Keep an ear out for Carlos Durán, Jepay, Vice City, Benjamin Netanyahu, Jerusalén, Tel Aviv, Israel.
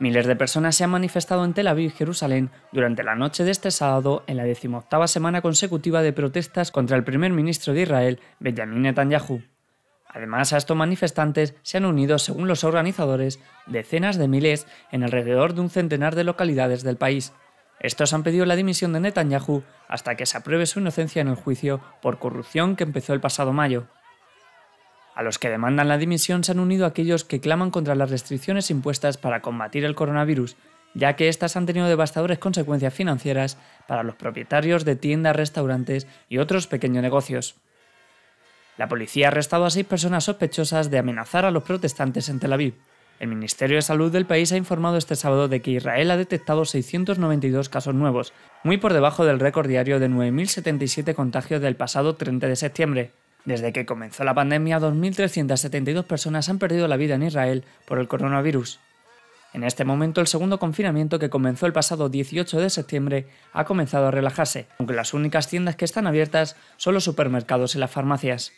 Miles de personas se han manifestado en Tel Aviv y Jerusalén durante la noche de este sábado en la 18ª semana consecutiva de protestas contra el primer ministro de Israel, Benjamin Netanyahu. Además, a estos manifestantes se han unido, según los organizadores, decenas de miles en alrededor de un centenar de localidades del país. Estos han pedido la dimisión de Netanyahu hasta que se apruebe su inocencia en el juicio por corrupción que empezó el pasado mayo. A los que demandan la dimisión se han unido aquellos que claman contra las restricciones impuestas para combatir el coronavirus, ya que estas han tenido devastadoras consecuencias financieras para los propietarios de tiendas, restaurantes y otros pequeños negocios. La policía ha arrestado a 6 personas sospechosas de amenazar a los protestantes en Tel Aviv. El Ministerio de Salud del país ha informado este sábado de que Israel ha detectado 692 casos nuevos, muy por debajo del récord diario de 9.077 contagios del pasado 30 de septiembre. Desde que comenzó la pandemia, 2.372 personas han perdido la vida en Israel por el coronavirus. En este momento, el segundo confinamiento, que comenzó el pasado 18 de septiembre, ha comenzado a relajarse, aunque las únicas tiendas que están abiertas son los supermercados y las farmacias.